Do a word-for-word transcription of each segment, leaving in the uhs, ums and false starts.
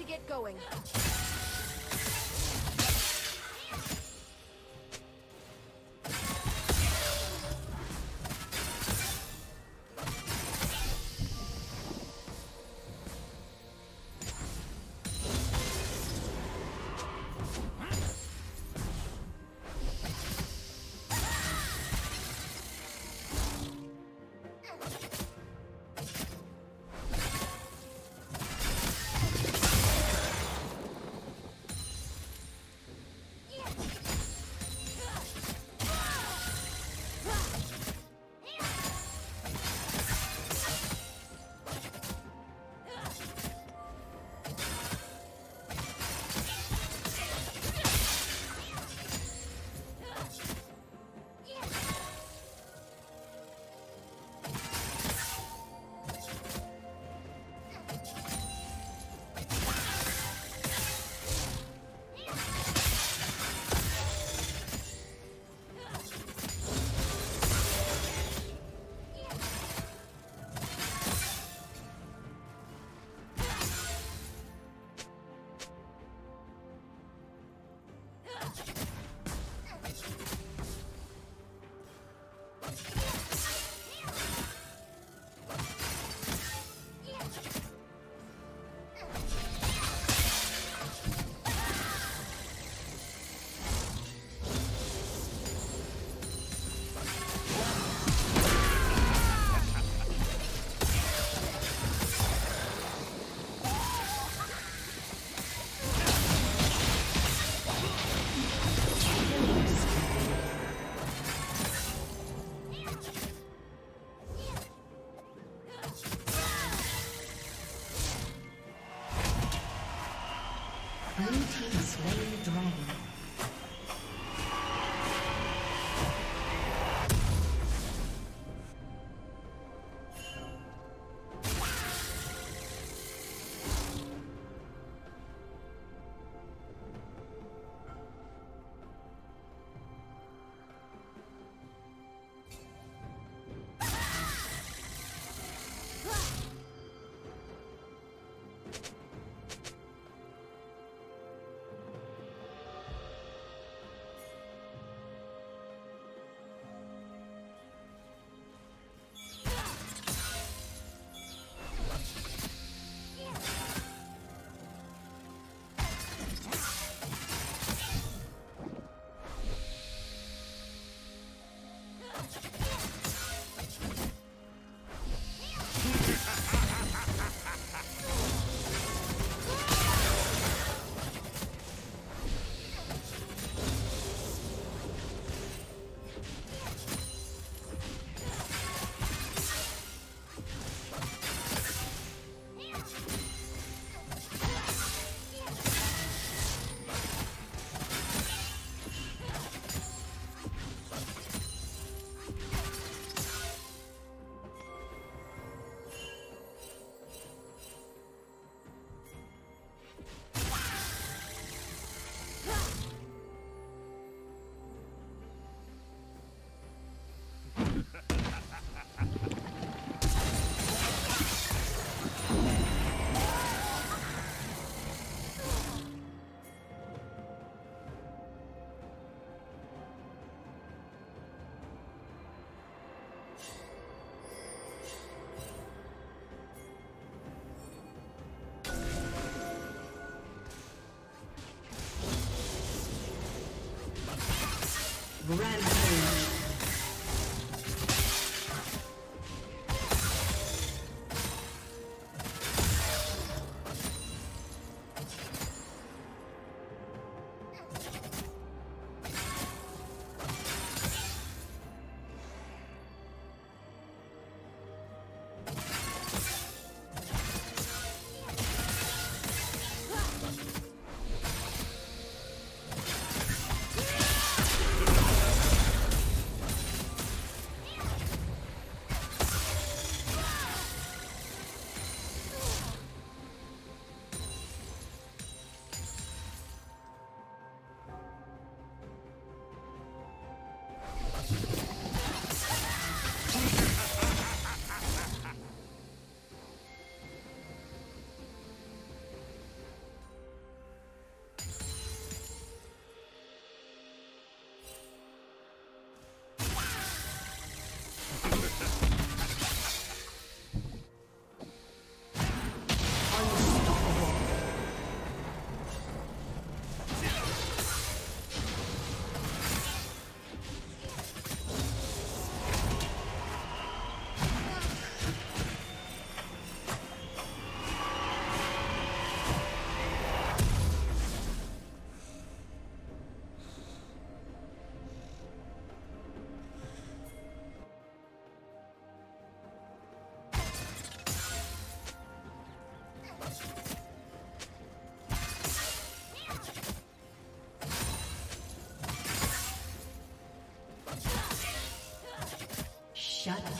to get going. Rampage.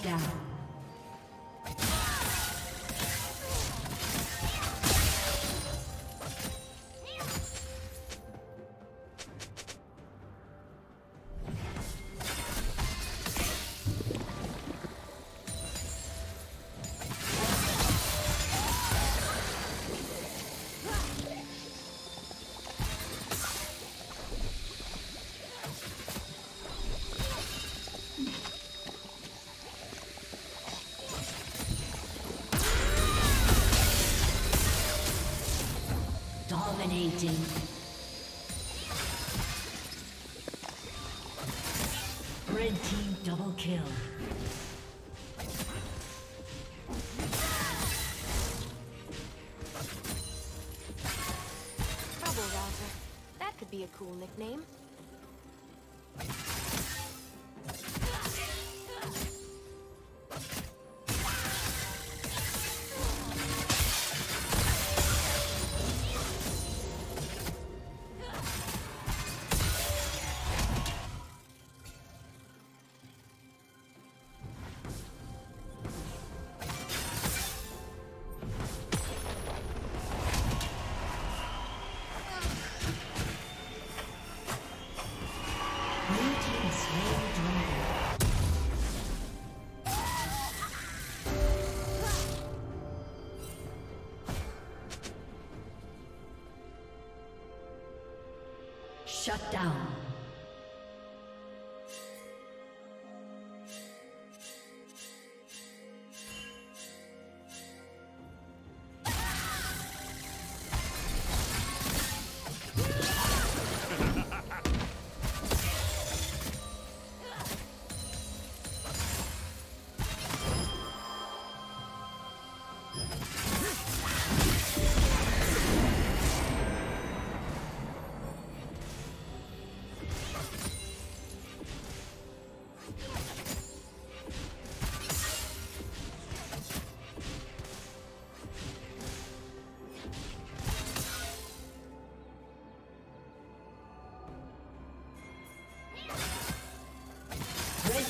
down. Red team double kill. Trouble Rouser. That could be a cool nickname. Shut down.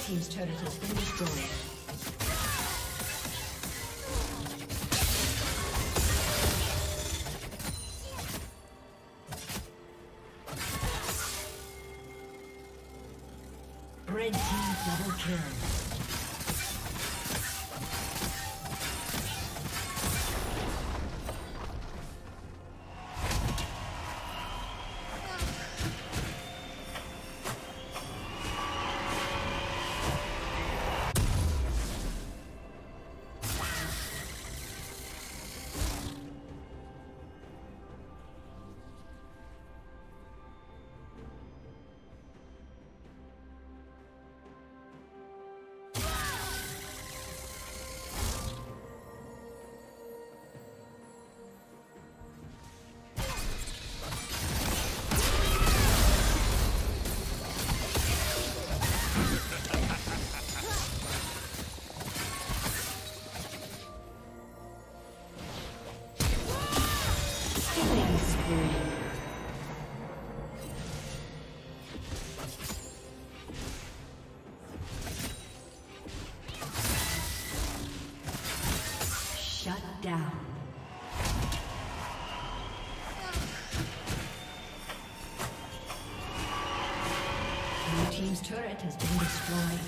Team's turret has been destroyed. Team's turret has been destroyed.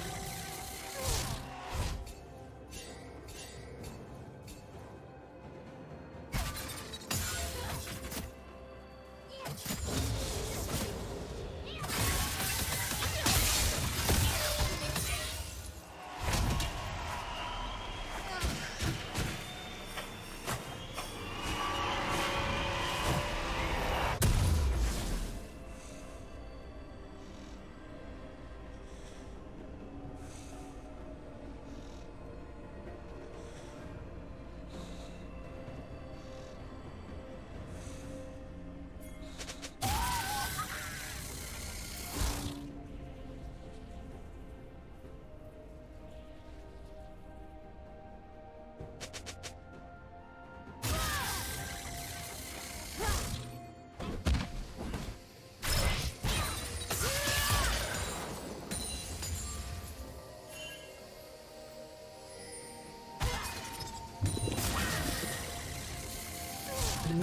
Blue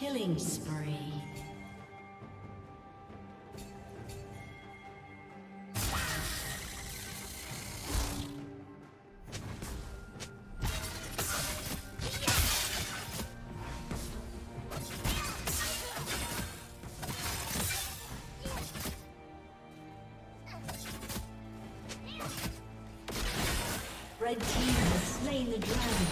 Killing spree. Red team has slain the dragon.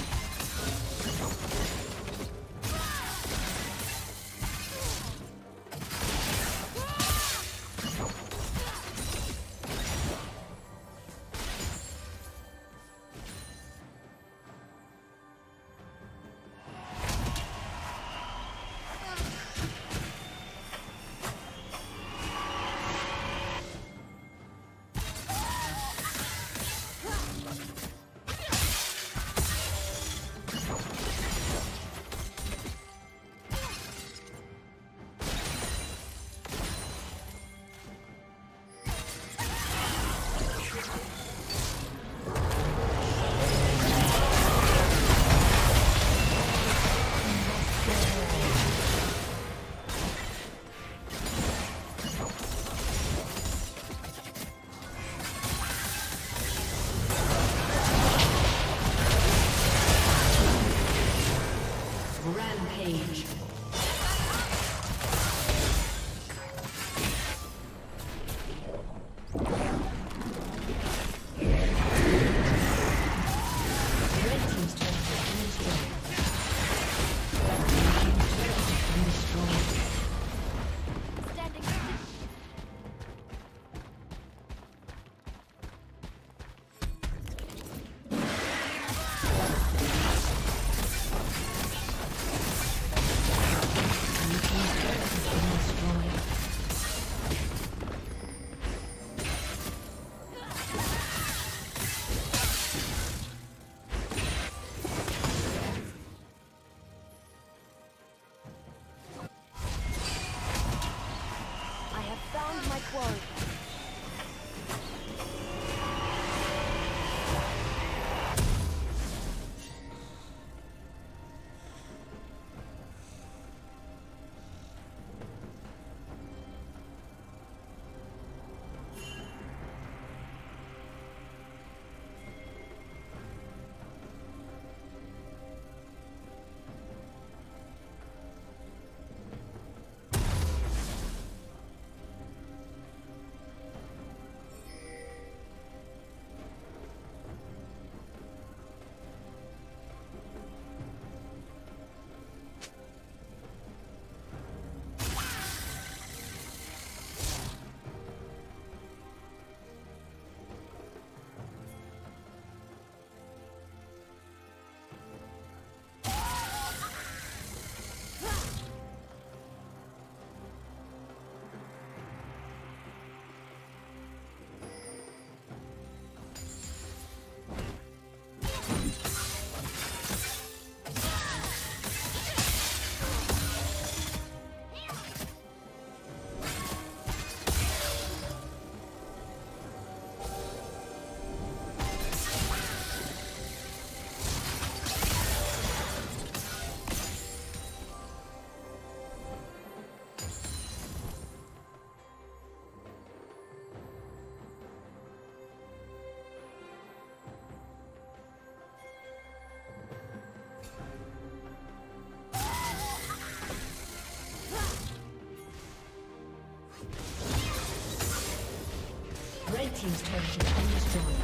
team's turret has been destroyed.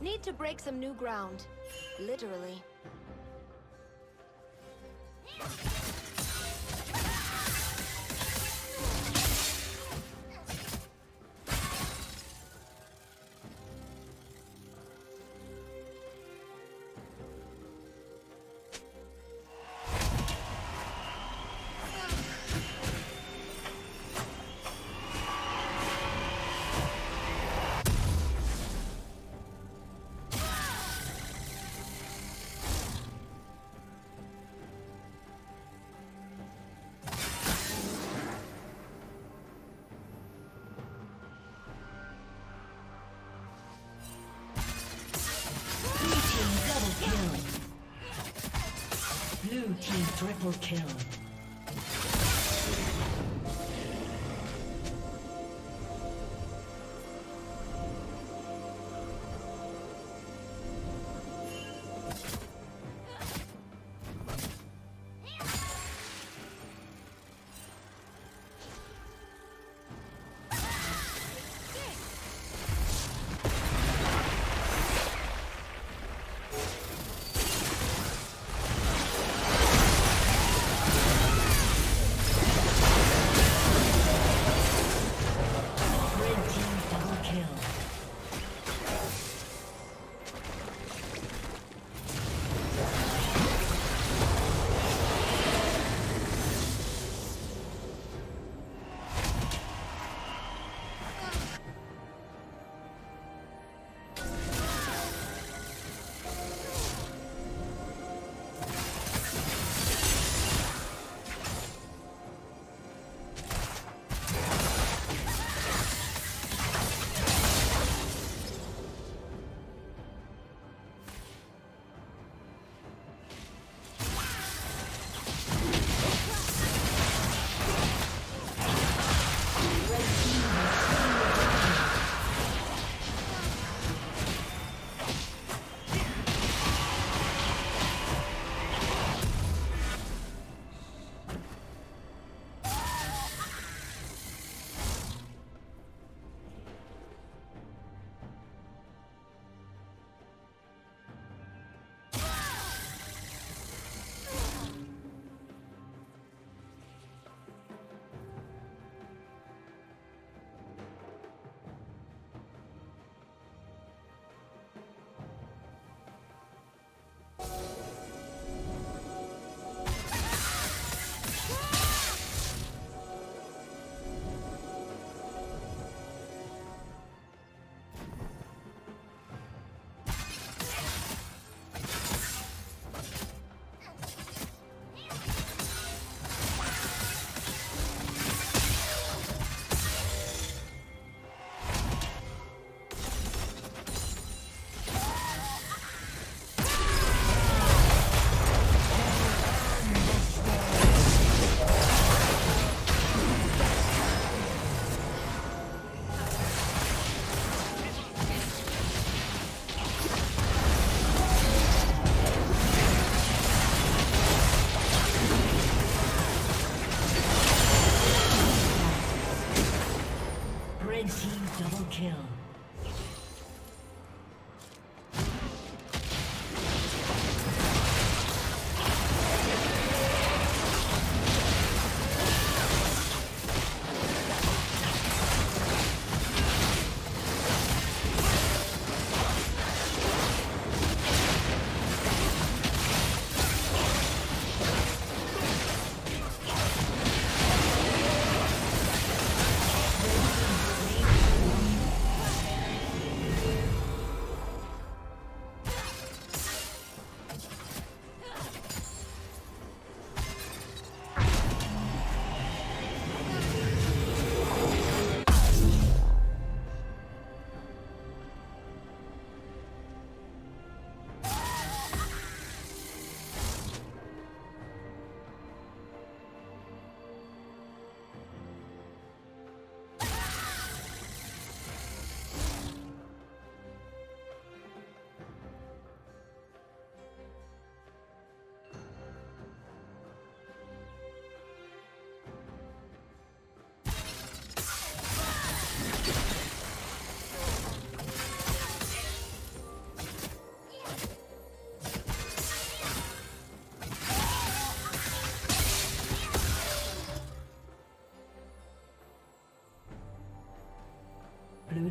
Need to break some new ground. Literally. Team triple kill. Blue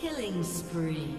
Killing spree.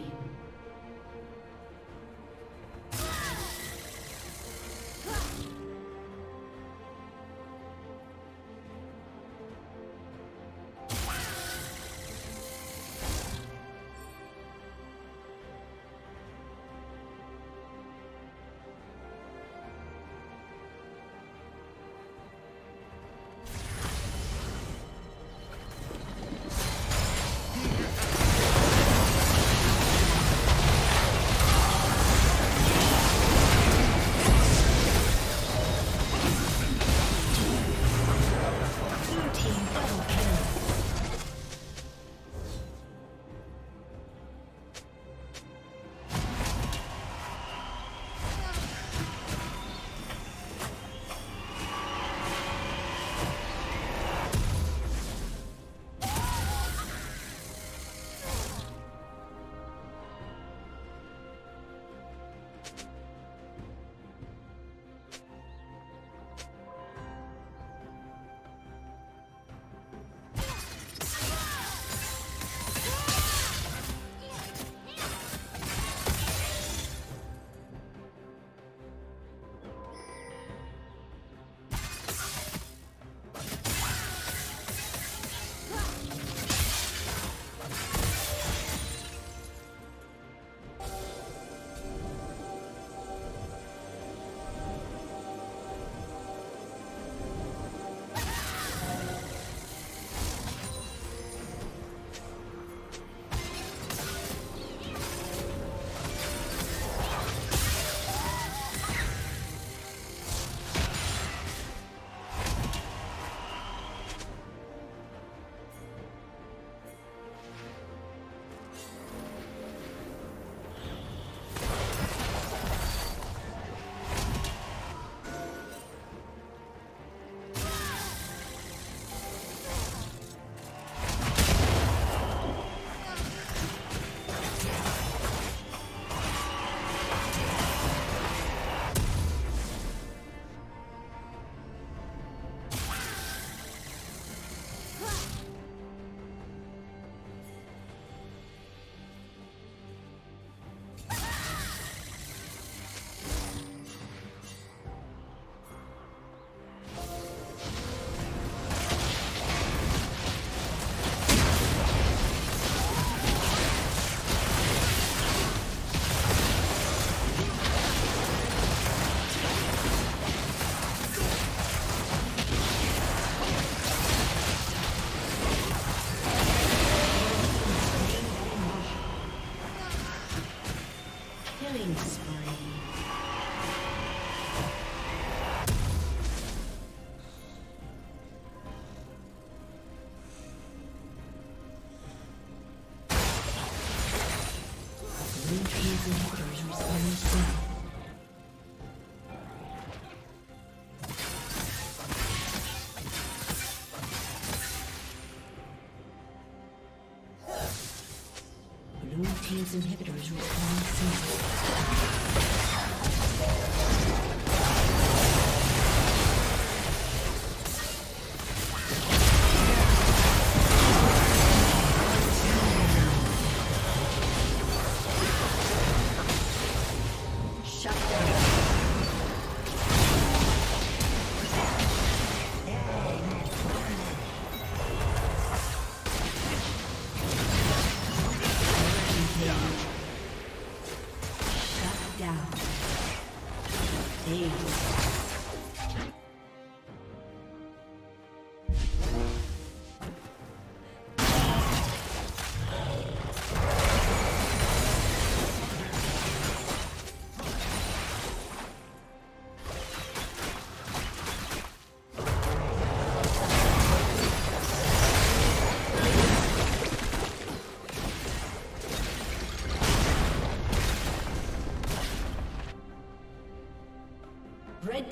Killing spree. Blue team's inhibitors are responding. Blue team's inhibitors respond soon. Red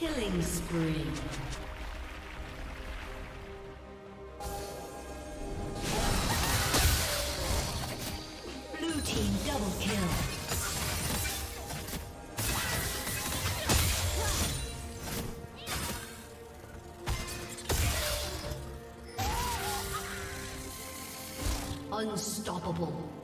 Killing spree. Blue team double kill. Unstoppable.